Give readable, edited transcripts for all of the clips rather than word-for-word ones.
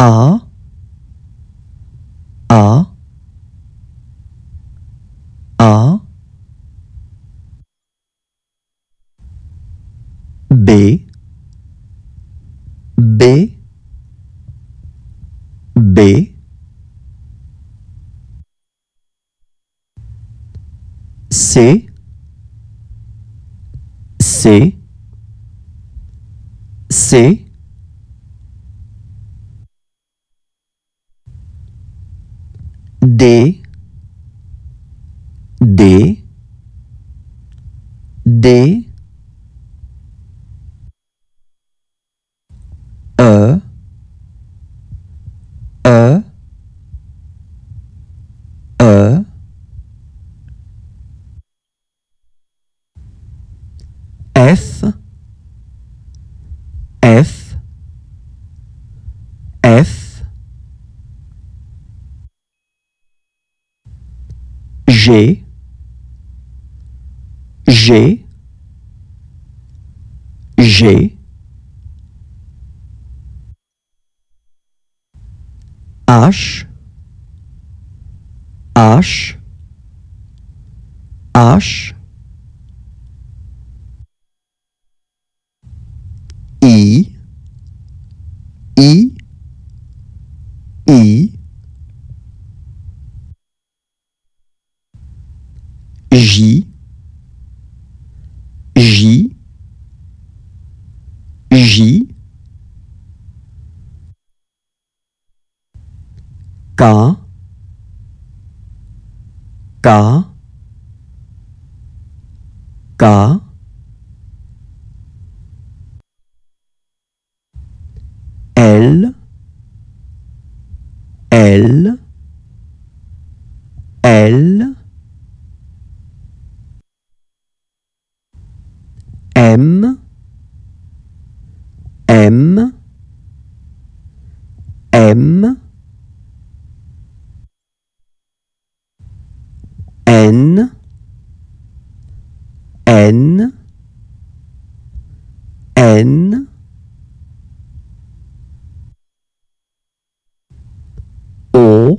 B B B C C C D D D F F F G G G H H H I I I J J J K K K L L L M M M N N N P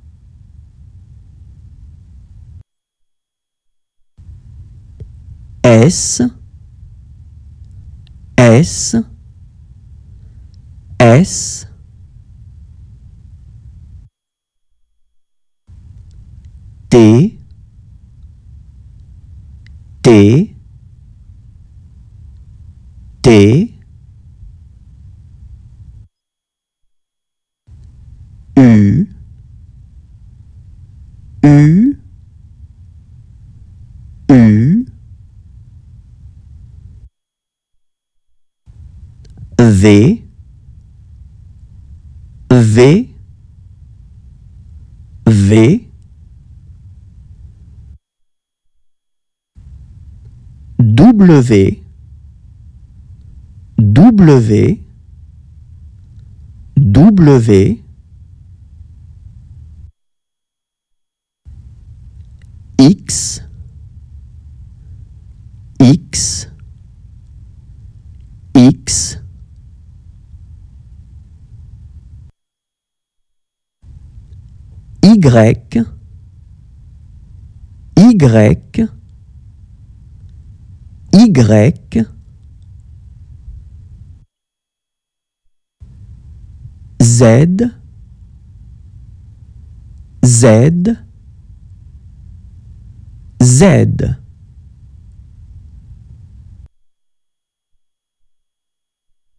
S S S T T T U U V V V W W W X X X Y Y Y Z Z Z